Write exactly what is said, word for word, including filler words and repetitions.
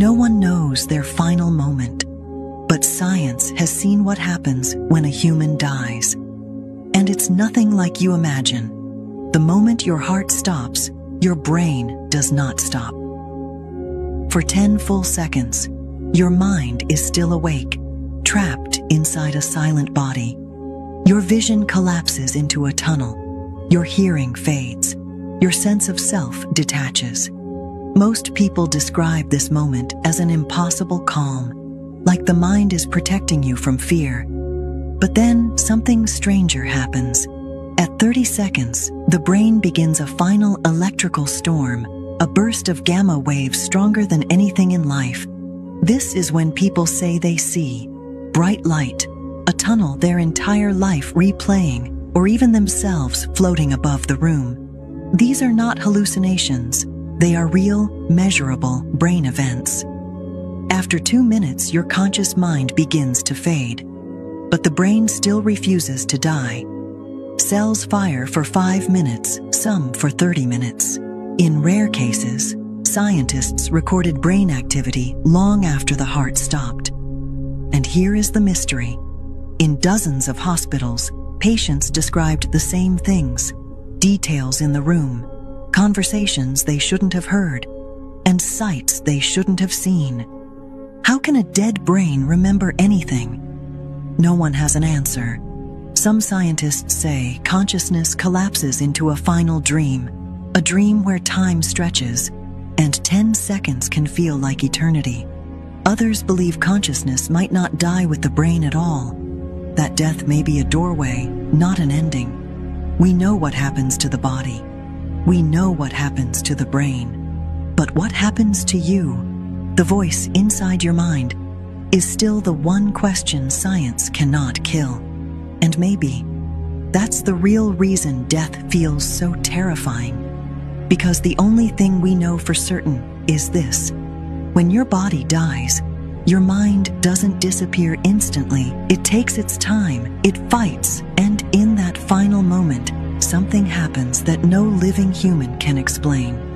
No one knows their final moment, but science has seen what happens when a human dies. And it's nothing like you imagine. The moment your heart stops, your brain does not stop. For ten full seconds, your mind is still awake, trapped inside a silent body. Your vision collapses into a tunnel. Your hearing fades. Your sense of self detaches. Most people describe this moment as an impossible calm, like the mind is protecting you from fear. But then something stranger happens. At thirty seconds, the brain begins a final electrical storm, a burst of gamma waves stronger than anything in life. This is when people say they see bright light, a tunnel their entire life replaying, or even themselves floating above the room. These are not hallucinations. They are real, measurable brain events. After two minutes, your conscious mind begins to fade. But the brain still refuses to die. Cells fire for five minutes, some for thirty minutes. In rare cases, scientists recorded brain activity long after the heart stopped. And here is the mystery. In dozens of hospitals, patients described the same things: details in the room, conversations they shouldn't have heard, and sights they shouldn't have seen. How can a dead brain remember anything? No one has an answer. Some scientists say consciousness collapses into a final dream, a dream where time stretches and ten seconds can feel like eternity. Others believe consciousness might not die with the brain at all, that death may be a doorway, not an ending. We know what happens to the body. We know what happens to the brain. But what happens to you, the voice inside your mind, is still the one question science cannot kill. And maybe that's the real reason death feels so terrifying. Because the only thing we know for certain is this: when your body dies, your mind doesn't disappear instantly. It takes its time, it fights, and in that final moment, something happens that no living human can explain.